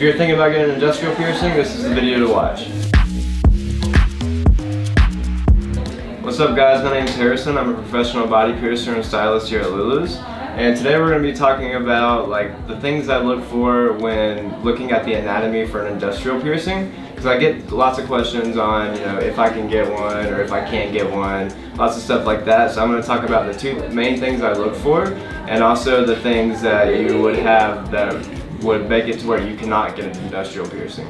If you're thinking about getting an industrial piercing, this is the video to watch. What's up guys, my name's Harrison. I'm a professional body piercer and stylist here at Lulu's. And today we're going to be talking about the things I look for when looking at the anatomy for an industrial piercing. Because I get lots of questions on, if I can get one or if I can't get one, lots of stuff like that. So I'm going to talk about the two main things I look for and also the things that you would have that would make it to where you cannot get an industrial piercing.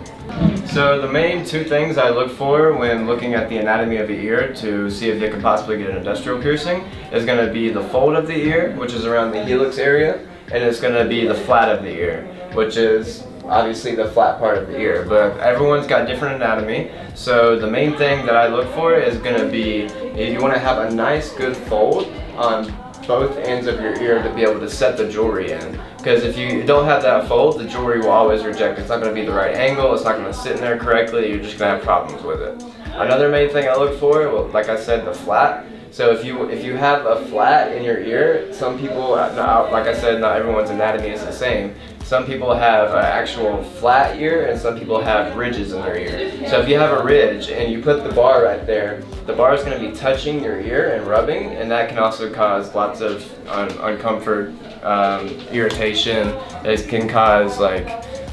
So the main two things I look for when looking at the anatomy of the ear to see if you can possibly get an industrial piercing is going to be the fold of the ear, which is around the helix area, and it's going to be the flat of the ear, which is obviously the flat part of the ear. But everyone's got different anatomy, so the main thing that I look for is going to be if you want to have a nice good fold on both ends of your ear to be able to set the jewelry in. Because if you don't have that fold, the jewelry will always reject. It's not going to be the right angle, it's not going to sit in there correctly, you're just going to have problems with it. Another main thing I look for, well, like I said, the flat. So if you have a flat in your ear, some people, like I said, not everyone's anatomy is the same. Some people have an actual flat ear and some people have ridges in their ear. So if you have a ridge and you put the bar right there, the bar is going to be touching your ear and rubbing, and that can also cause lots of uncomfort, irritation. It can cause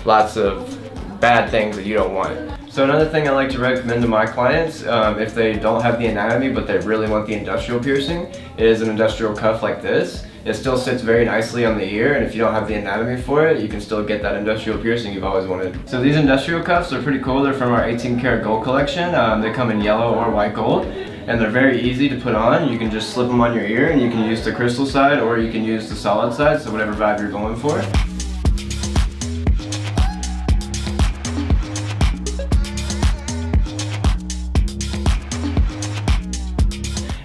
lots of bad things that you don't want. So another thing I like to recommend to my clients, if they don't have the anatomy but they really want the industrial piercing, is an industrial cuff like this. It still sits very nicely on the ear, and if you don't have the anatomy for it, you can still get that industrial piercing you've always wanted. So these industrial cuffs are pretty cool. They're from our 18-karat gold collection. They come in yellow or white gold, and they're very easy to put on. You can just slip them on your ear, and you can use the crystal side or you can use the solid side, so whatever vibe you're going for.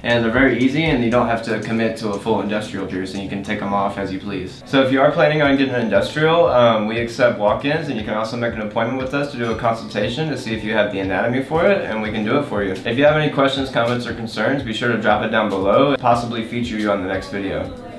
And they're very easy, and you don't have to commit to a full industrial piercing. You can take them off as you please. So if you are planning on getting an industrial, we accept walk-ins, and you can also make an appointment with us to do a consultation to see if you have the anatomy for it, and we can do it for you. If you have any questions, comments, or concerns, be sure to drop it down below and possibly feature you on the next video.